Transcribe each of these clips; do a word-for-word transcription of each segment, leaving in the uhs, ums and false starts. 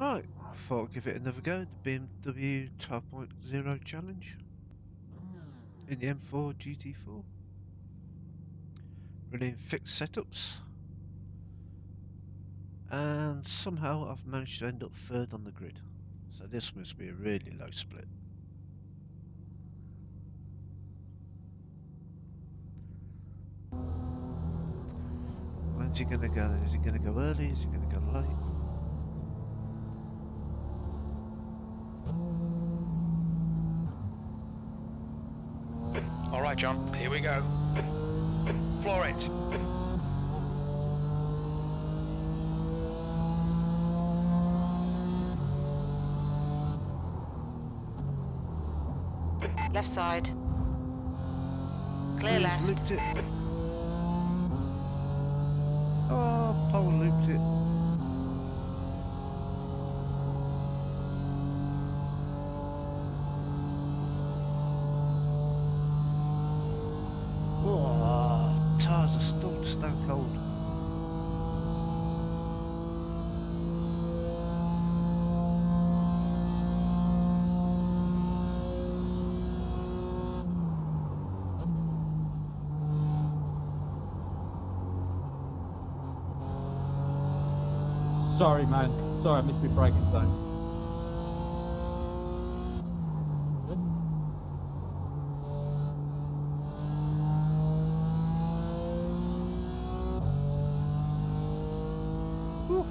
Right, I thought I'd give it another go, the B M W two point oh challenge in the M four G T four. Running fixed setups, and somehow I've managed to end up third on the grid, so this must be a really low split. When's he going to go? Is he going to go early? Is he going to go late? Alright John, here we go. Floor it. Left side. Clear left. Looped it. Oh, pole looped it. Sorry, man. Sorry, I missed my braking zone. Whew.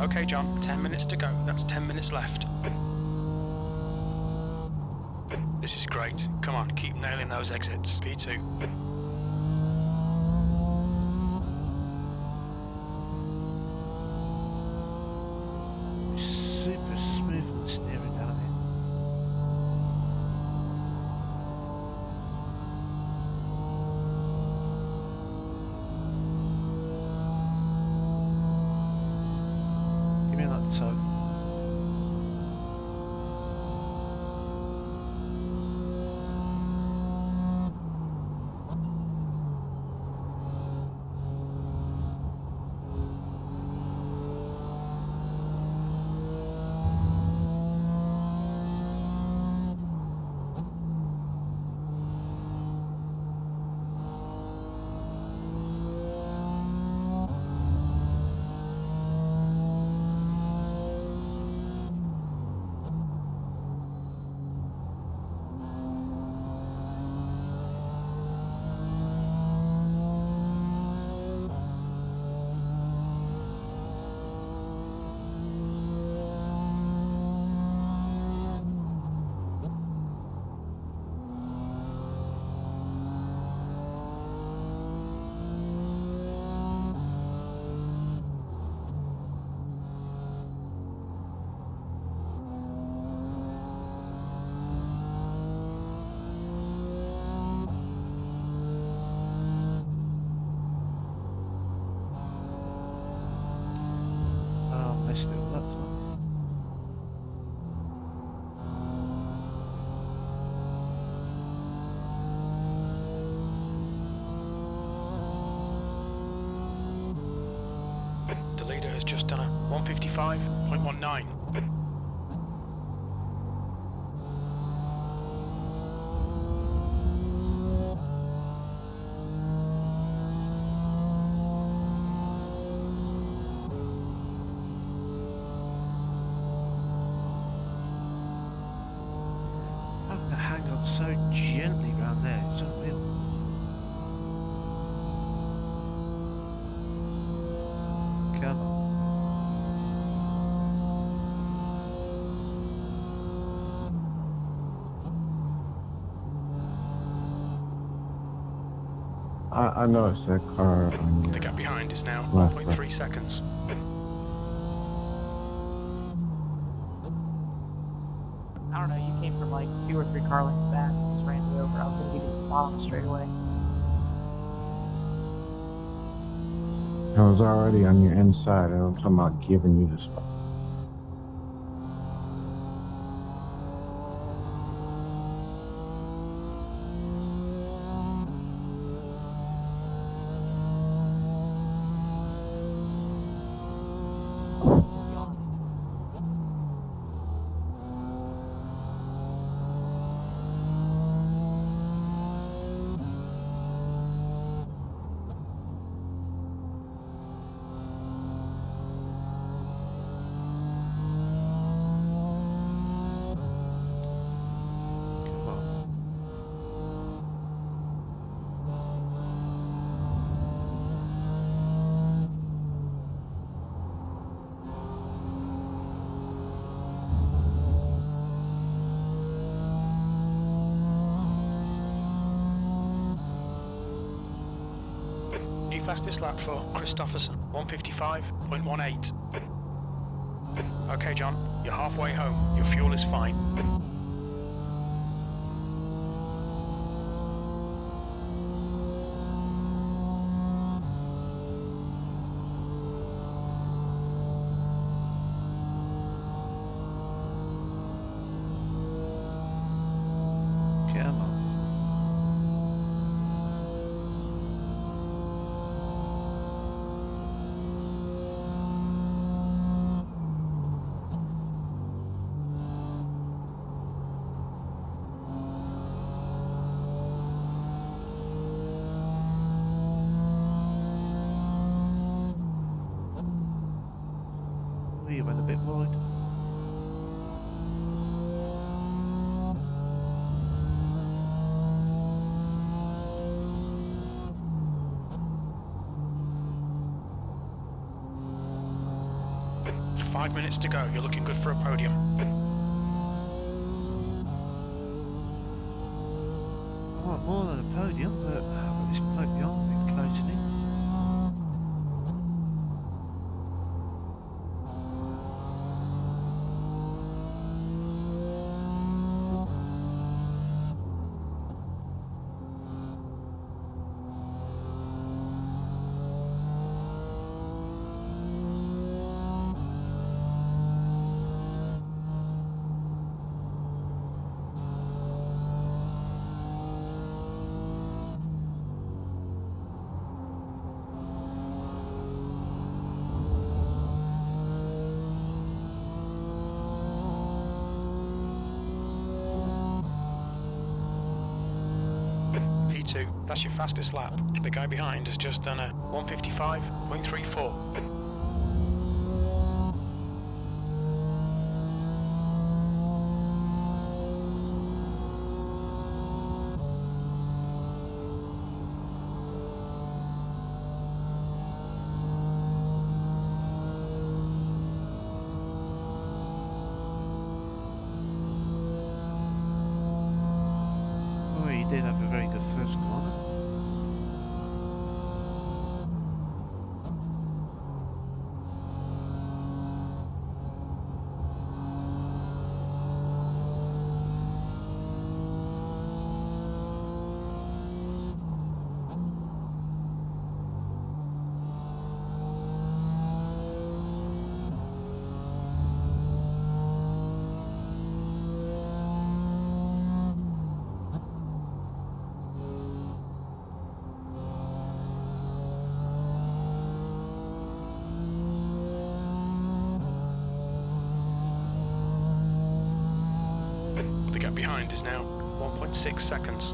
Okay John, ten minutes to go, that's ten minutes left. This is great, come on, keep nailing those exits, P two. Has just done a one fifty-five point one nine. I've got to hang on. so gently round there. It's unreal. Come on. I, I know it's a car. The gap behind is now one point three seconds. I don't know, you came from like two or three car lengths back and just ran me over. I was going to give you the bottom straight away. I was already on your inside. I'm talking about giving you the spot. Fastest lap for Christofferson, one fifty-five point one eight. Okay, John, you're halfway home. Your fuel is fine. You went a bit wide. Five minutes to go, you're looking good for a podium. That's your fastest lap. The guy behind has just done a one fifty-five point three four. Did have a very good first corner. Behind is now one point six seconds.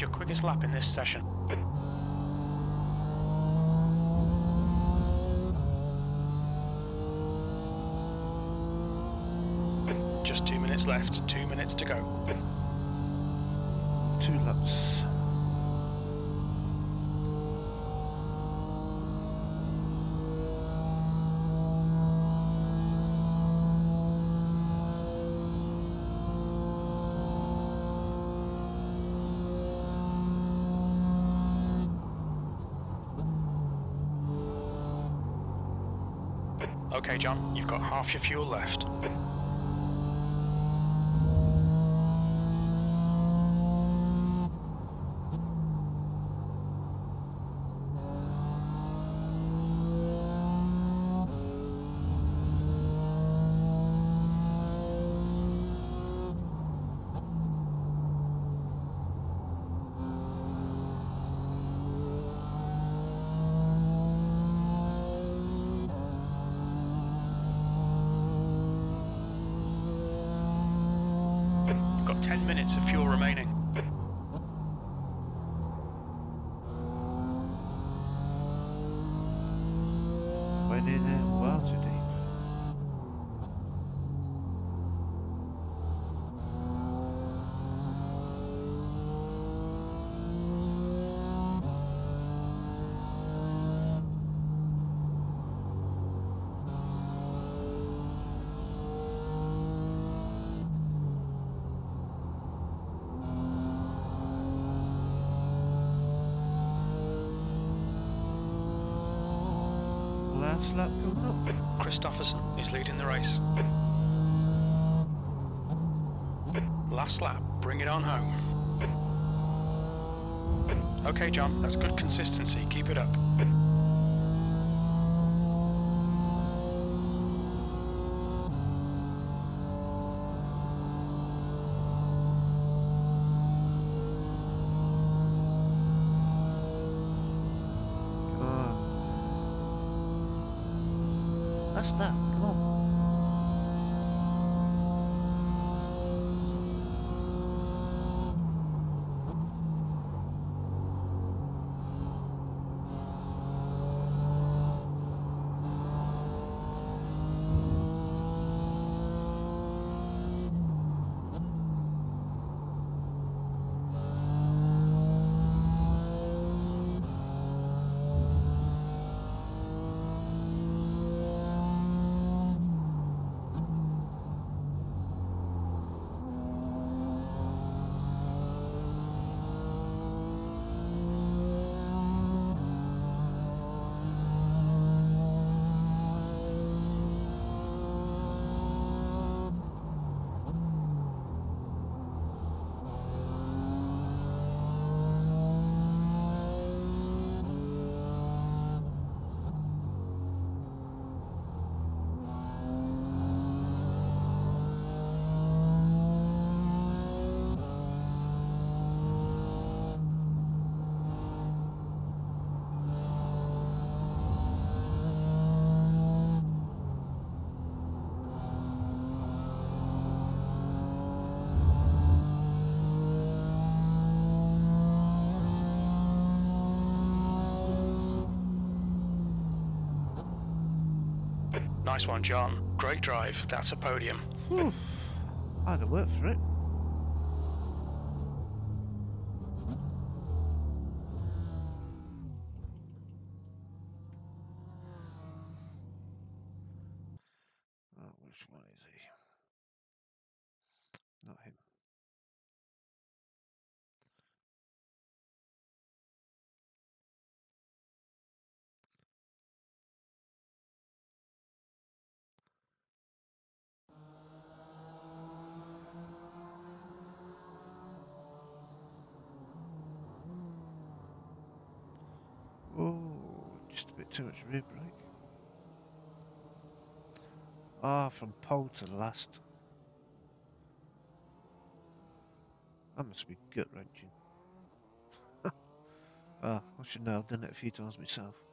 your quickest lap in this session. Just two minutes left, two minutes to go. Two laps. Okay, John, you've got half your fuel left. ten minutes of fuel remaining. Went in there well too deep. Lap coming up. Christofferson is leading the race. Last lap, bring it on home. Okay, John, that's good consistency, keep it up. That's that, come Nice one, John. Great drive. That's a podium. Oof. I had to work for it. Oh, which one is he? Not him. Just a bit too much rear brake. Ah, from pole to last. That must be gut wrenching. Ah, I should know, I've done it a few times myself.